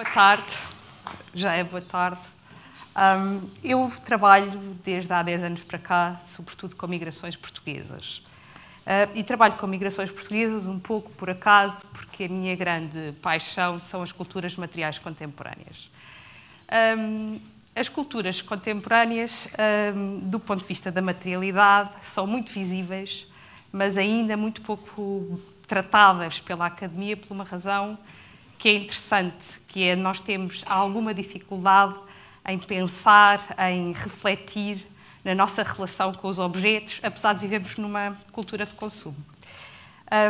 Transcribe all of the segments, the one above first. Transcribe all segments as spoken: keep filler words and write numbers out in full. Boa tarde, já é boa tarde. Um, eu trabalho desde há dez anos para cá, sobretudo com migrações portuguesas. Uh, e trabalho com migrações portuguesas um pouco por acaso, porque a minha grande paixão são as culturas materiais contemporâneas. Um, as culturas contemporâneas, um, do ponto de vista da materialidade, são muito visíveis, mas ainda muito pouco tratadas pela academia por uma razão que é interessante, que é nós temos alguma dificuldade em pensar, em refletir na nossa relação com os objetos, apesar de vivermos numa cultura de consumo.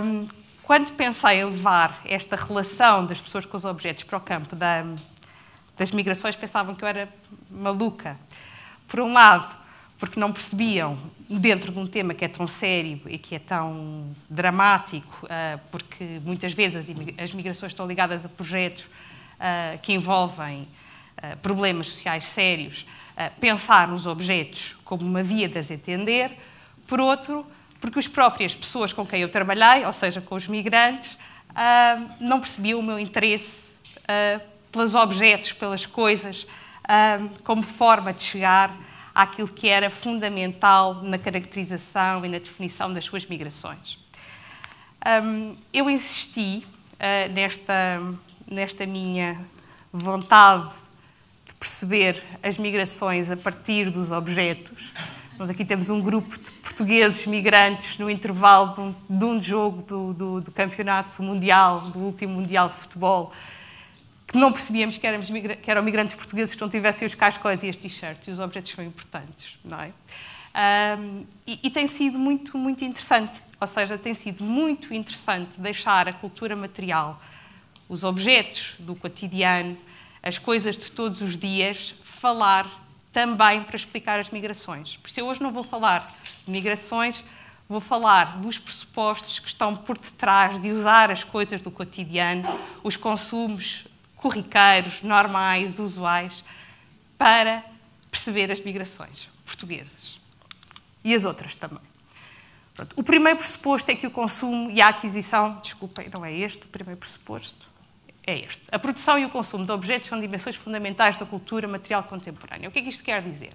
Um, quando pensei em levar esta relação das pessoas com os objetos para o campo da, das migrações, pensavam que eu era maluca. Por um lado, porque não percebiam, dentro de um tema que é tão sério e que é tão dramático, porque muitas vezes as migrações estão ligadas a projetos que envolvem problemas sociais sérios, pensar nos objetos como uma via de as entender. Por outro, porque as próprias pessoas com quem eu trabalhei, ou seja, com os migrantes, não percebiam o meu interesse pelos objetos, pelas coisas, como forma de chegar àquilo que era fundamental na caracterização e na definição das suas migrações. Um, eu insisti uh, nesta, nesta minha vontade de perceber as migrações a partir dos objetos. Nós aqui temos um grupo de portugueses migrantes no intervalo de um, de um jogo do, do, do campeonato mundial, do último mundial de futebol, que não percebíamos que, éramos, que eram migrantes portugueses que não tivessem os cascóis e as t-shirts, e os objetos são importantes, não é? Um, e, e tem sido muito, muito interessante, ou seja, tem sido muito interessante deixar a cultura material, os objetos do cotidiano, as coisas de todos os dias, falar também para explicar as migrações. Por isso eu hoje não vou falar de migrações, vou falar dos pressupostos que estão por detrás de usar as coisas do cotidiano, os consumos corriqueiros, normais, usuais, para perceber as migrações portuguesas. E as outras também. Pronto. O primeiro pressuposto é que o consumo e a aquisição... Desculpem, não é este o primeiro pressuposto? É este. A produção e o consumo de objetos são dimensões fundamentais da cultura material contemporânea. O que é que isto quer dizer?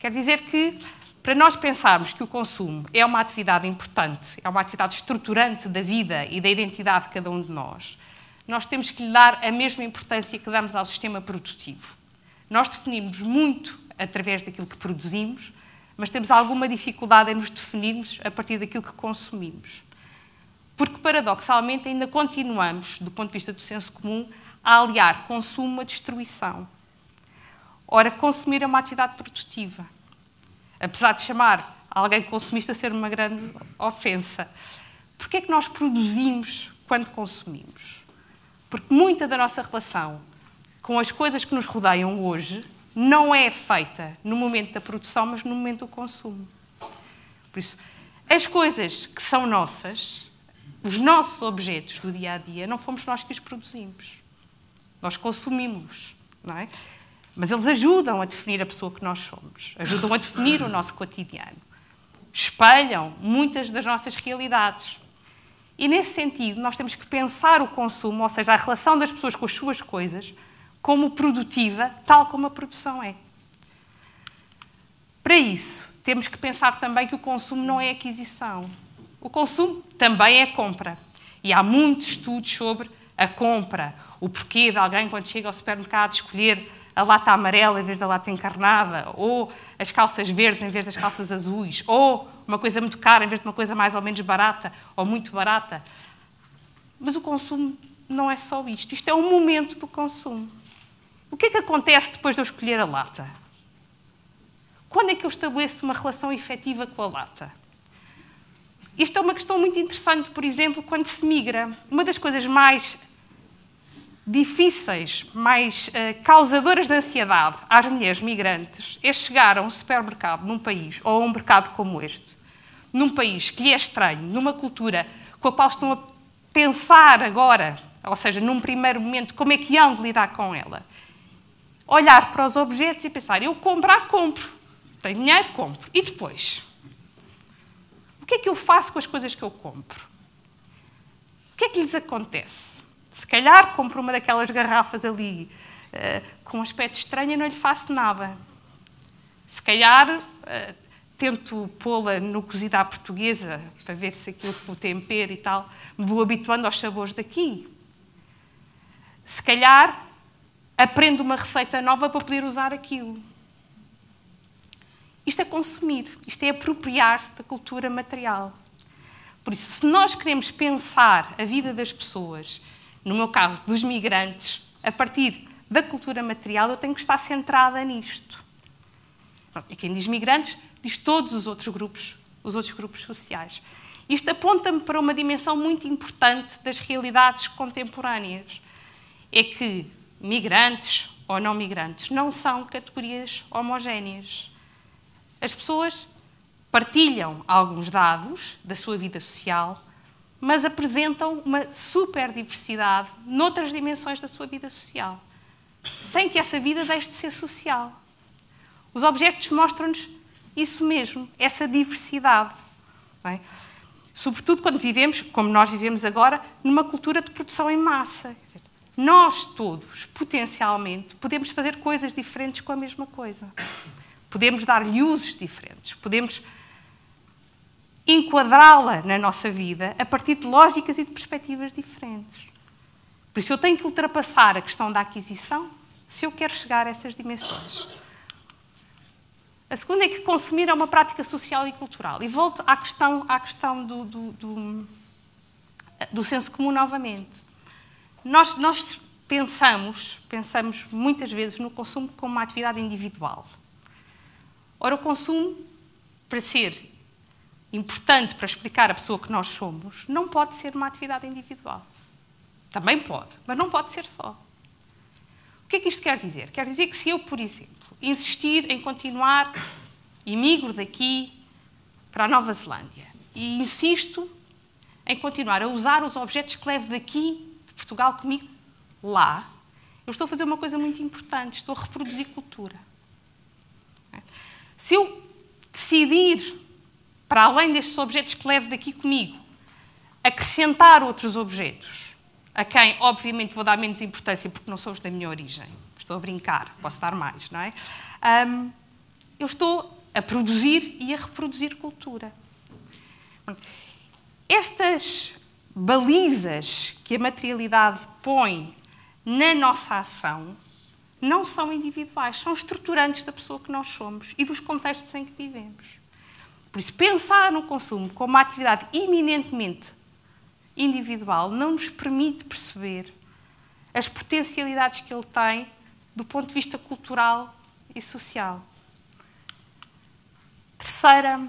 Quer dizer que, para nós pensarmos que o consumo é uma atividade importante, é uma atividade estruturante da vida e da identidade de cada um de nós, nós temos que lhe dar a mesma importância que damos ao sistema produtivo. Nós definimos muito através daquilo que produzimos, mas temos alguma dificuldade em nos definirmos a partir daquilo que consumimos. Porque, paradoxalmente, ainda continuamos, do ponto de vista do senso comum, a aliar consumo à destruição. Ora, consumir é uma atividade produtiva. Apesar de chamar alguém consumista ser uma grande ofensa. Porquê é que nós produzimos quando consumimos? Porque muita da nossa relação com as coisas que nos rodeiam hoje não é feita no momento da produção, mas no momento do consumo. Por isso, as coisas que são nossas, os nossos objetos do dia-a-dia, não fomos nós que os produzimos. Nós consumimos, não é? Mas eles ajudam a definir a pessoa que nós somos, ajudam a definir o nosso cotidiano, espelham muitas das nossas realidades. E, nesse sentido, nós temos que pensar o consumo, ou seja, a relação das pessoas com as suas coisas, como produtiva, tal como a produção é. Para isso, temos que pensar também que o consumo não é aquisição. O consumo também é compra. E há muitos estudos sobre a compra, o porquê de alguém, quando chega ao supermercado, escolher a lata amarela em vez da lata encarnada, ou as calças verdes em vez das calças azuis, ou uma coisa muito cara em vez de uma coisa mais ou menos barata, ou muito barata. Mas o consumo não é só isto. Isto é um momento do consumo. O que é que acontece depois de eu escolher a lata? Quando é que eu estabeleço uma relação efetiva com a lata? Isto é uma questão muito interessante, por exemplo, quando se migra. Uma das coisas mais difíceis, mais uh, causadoras de ansiedade às mulheres migrantes é chegar a um supermercado num país, ou a um mercado como este, num país que lhe é estranho, numa cultura com a qual estão a pensar agora, ou seja, num primeiro momento, como é que hão de lidar com ela. Olhar para os objetos e pensar, eu comprar, compro. Tenho dinheiro, compro. E depois? O que é que eu faço com as coisas que eu compro? O que é que lhes acontece? Se calhar compro uma daquelas garrafas ali uh, com um aspecto estranho e não lhe faço nada. Se calhar uh, tento pô-la no cozido à portuguesa para ver se aquilo com o tempero e tal, me vou habituando aos sabores daqui. Se calhar aprendo uma receita nova para poder usar aquilo. Isto é consumir, isto é apropriar-se da cultura material. Por isso, se nós queremos pensar a vida das pessoas, no meu caso, dos migrantes, a partir da cultura material, eu tenho que estar centrada nisto. E quem diz migrantes, diz todos os outros grupos, os outros grupos sociais. Isto aponta-me para uma dimensão muito importante das realidades contemporâneas. É que migrantes ou não migrantes não são categorias homogéneas. As pessoas partilham alguns dados da sua vida social, mas apresentam uma superdiversidade noutras dimensões da sua vida social, sem que essa vida deixe de ser social. Os objetos mostram-nos isso mesmo, essa diversidade. Não é? Sobretudo quando vivemos, como nós vivemos agora, numa cultura de produção em massa. Nós todos, potencialmente, podemos fazer coisas diferentes com a mesma coisa. Podemos dar-lhe usos diferentes, podemos enquadrá-la na nossa vida a partir de lógicas e de perspectivas diferentes. Por isso eu tenho que ultrapassar a questão da aquisição se eu quero chegar a essas dimensões. A segunda é que consumir é uma prática social e cultural. E volto à questão, à questão do, do, do, do senso comum novamente. Nós, nós pensamos, pensamos muitas vezes no consumo como uma atividade individual. Ora, o consumo, para ser importante para explicar a pessoa que nós somos, não pode ser uma atividade individual. Também pode, mas não pode ser só. O que é que isto quer dizer? Quer dizer que se eu, por exemplo, insistir em continuar e migro daqui para a Nova Zelândia e insisto em continuar a usar os objetos que levo daqui, de Portugal, comigo, lá, eu estou a fazer uma coisa muito importante, estou a reproduzir cultura. Se eu decidir, para além destes objetos que levo daqui comigo, acrescentar outros objetos, a quem, obviamente, vou dar menos importância porque não são os da minha origem. Estou a brincar, posso dar mais, não é? Um, eu estou a produzir e a reproduzir cultura. Estas balizas que a materialidade põe na nossa ação não são individuais, são estruturantes da pessoa que nós somos e dos contextos em que vivemos. Por isso, pensar no consumo como uma atividade eminentemente individual não nos permite perceber as potencialidades que ele tem do ponto de vista cultural e social. Terceira,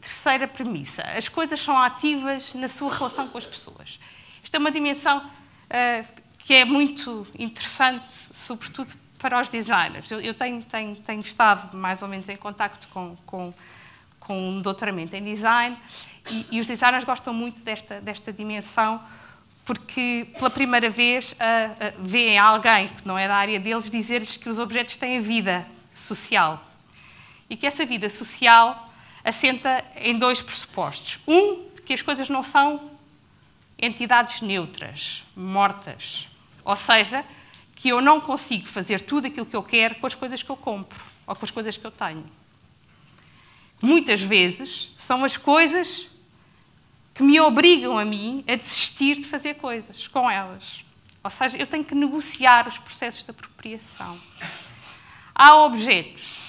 terceira premissa. As coisas são ativas na sua relação com as pessoas. Esta é uma dimensão uh, que é muito interessante, sobretudo para os designers. Eu, eu tenho, tenho, tenho estado mais ou menos em contacto com, com, com um doutoramento em design e, e os designers gostam muito desta, desta dimensão porque, pela primeira vez, uh, uh, veem alguém que não é da área deles dizer-lhes que os objetos têm vida social e que essa vida social assenta em dois pressupostos. Um, que as coisas não são entidades neutras, mortas. Ou seja, que eu não consigo fazer tudo aquilo que eu quero com as coisas que eu compro ou com as coisas que eu tenho. Muitas vezes são as coisas que me obrigam a mim a desistir de fazer coisas com elas. Ou seja, eu tenho que negociar os processos de apropriação. Há objetos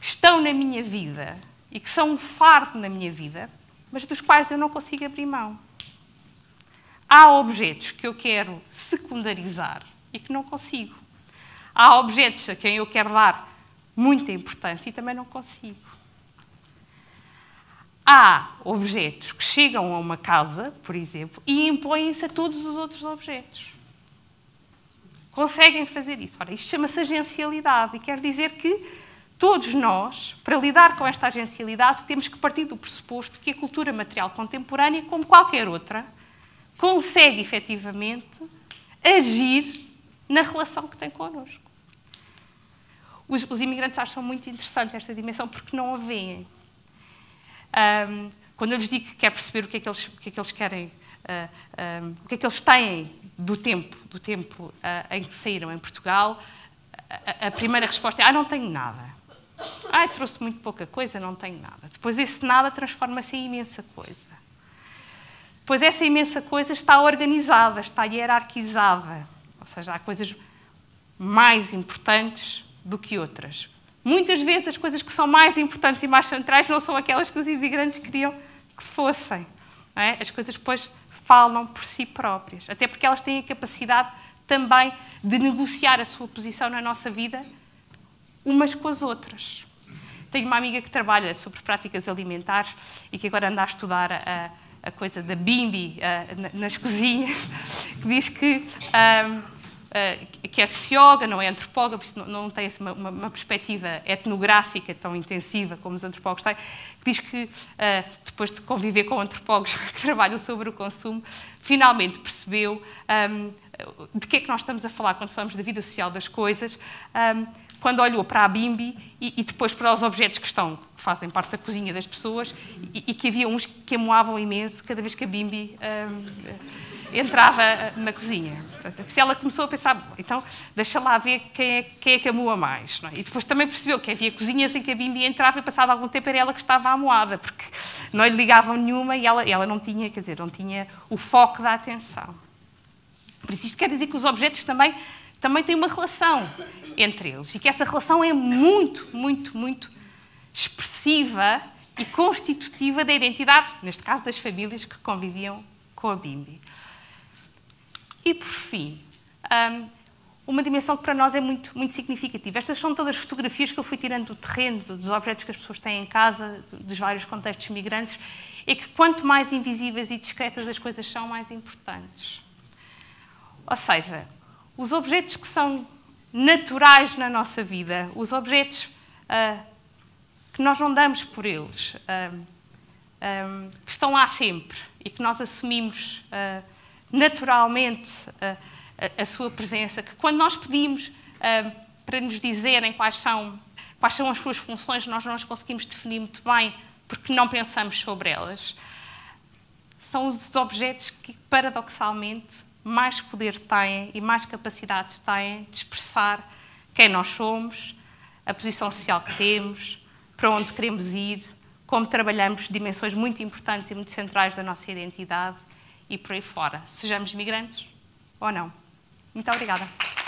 que estão na minha vida e que são um fardo na minha vida, mas dos quais eu não consigo abrir mão. Há objetos que eu quero secundarizar e que não consigo. Há objetos a quem eu quero dar muita importância e também não consigo. Há objetos que chegam a uma casa, por exemplo, e impõem-se a todos os outros objetos. Conseguem fazer isso. Ora, isto chama-se agencialidade e quer dizer que todos nós, para lidar com esta agencialidade, temos que partir do pressuposto que a cultura material contemporânea, como qualquer outra, consegue, efetivamente, agir na relação que tem connosco. Os, os imigrantes acham muito interessante esta dimensão porque não a veem. Um, quando eu lhes digo que quer perceber o que é que eles, o que é que eles querem uh, um, o que é que eles têm do tempo, do tempo uh, em que saíram em Portugal, a, a primeira resposta é, ah, não tenho nada. Ah, trouxe muito pouca coisa, não tenho nada. Depois esse nada transforma-se em imensa coisa. Depois essa imensa coisa está organizada, está hierarquizada. Ou seja, há coisas mais importantes do que outras. Muitas vezes as coisas que são mais importantes e mais centrais não são aquelas que os imigrantes queriam que fossem. Não é? As coisas depois falam por si próprias. Até porque elas têm a capacidade também de negociar a sua posição na nossa vida umas com as outras. Tenho uma amiga que trabalha sobre práticas alimentares e que agora anda a estudar a, a coisa da BIMBY a, nas cozinhas, que diz que, a, a, que é socióloga, não é antropóloga, por isso não, não tem assim, uma, uma perspectiva etnográfica tão intensiva como os antropólogos têm, que diz que, a, depois de conviver com antropólogos que trabalham sobre o consumo, finalmente percebeu a, de que é que nós estamos a falar quando falamos da vida social das coisas, a, quando olhou para a BIMBY e, e depois para os objetos que estão, que fazem parte da cozinha das pessoas, e, e que havia uns que amoavam imenso cada vez que a BIMBY hum, entrava na cozinha. Portanto, ela começou a pensar, então, deixa lá ver quem é, quem é que amoa mais. Não é? E depois também percebeu que havia cozinhas em que a BIMBY entrava e passado algum tempo era ela que estava amoada, porque não lhe ligavam nenhuma e ela, ela não tinha, quer dizer, não tinha o foco da atenção. Por isso, isto quer dizer que os objetos também também tem uma relação entre eles e que essa relação é muito, muito, muito expressiva e constitutiva da identidade, neste caso, das famílias que conviviam com a BIMBY. E, por fim, uma dimensão que para nós é muito, muito significativa. Estas são todas as fotografias que eu fui tirando do terreno, dos objetos que as pessoas têm em casa, dos vários contextos migrantes, é que quanto mais invisíveis e discretas as coisas são, mais importantes. Ou seja, os objetos que são naturais na nossa vida, os objetos uh, que nós não damos por eles, uh, um, que estão lá sempre e que nós assumimos uh, naturalmente uh, a, a sua presença, que quando nós pedimos uh, para nos dizerem quais são, quais são as suas funções, nós não as conseguimos definir muito bem porque não pensamos sobre elas, são os objetos que, paradoxalmente, mais poder têm e mais capacidades têm de expressar quem nós somos, a posição social que temos, para onde queremos ir, como trabalhamos dimensões muito importantes e muito centrais da nossa identidade e por aí fora. Sejamos migrantes ou não. Muito obrigada.